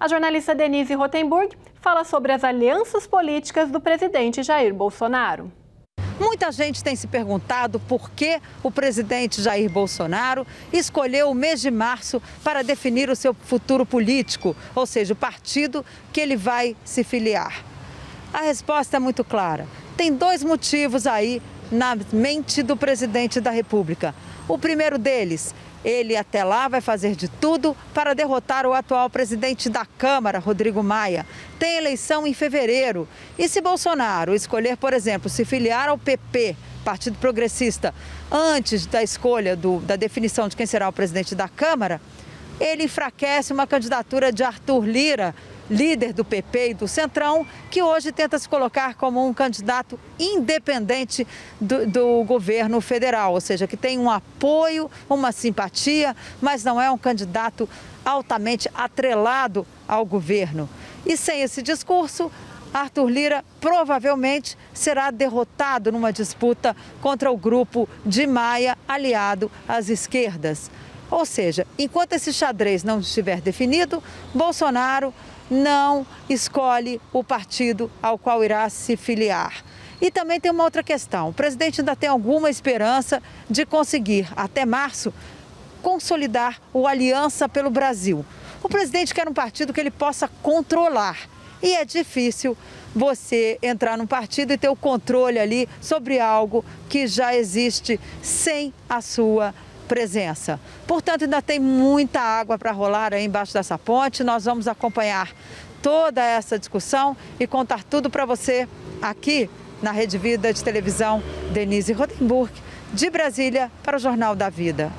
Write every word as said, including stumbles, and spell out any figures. A jornalista Denise Rothenburg fala sobre as alianças políticas do presidente Jair Bolsonaro. Muita gente tem se perguntado por que o presidente Jair Bolsonaro escolheu o mês de março para definir o seu futuro político, ou seja, o partido que ele vai se filiar. A resposta é muito clara. Tem dois motivos aí na mente do presidente da República. O primeiro deles, ele até lá vai fazer de tudo para derrotar o atual presidente da Câmara, Rodrigo Maia. Tem eleição em fevereiro. E se Bolsonaro escolher, por exemplo, se filiar ao P P, Partido Progressista, antes da escolha, do, da definição de quem será o presidente da Câmara, ele enfraquece uma candidatura de Arthur Lira, líder do P P e do Centrão, que hoje tenta se colocar como um candidato independente do, do governo federal, ou seja, que tem um apoio, uma simpatia, mas não é um candidato altamente atrelado ao governo. E sem esse discurso, Arthur Lira provavelmente será derrotado numa disputa contra o grupo de Maia aliado às esquerdas. Ou seja, enquanto esse xadrez não estiver definido, Bolsonaro não escolhe o partido ao qual irá se filiar. E também tem uma outra questão. O presidente ainda tem alguma esperança de conseguir, até março, consolidar o Aliança pelo Brasil. O presidente quer um partido que ele possa controlar. E é difícil você entrar num partido e ter o controle ali sobre algo que já existe sem a sua presença. Portanto, ainda tem muita água para rolar aí embaixo dessa ponte. Nós vamos acompanhar toda essa discussão e contar tudo para você aqui na Rede Vida de Televisão. Denise Rothenburg, de Brasília, para o Jornal da Vida.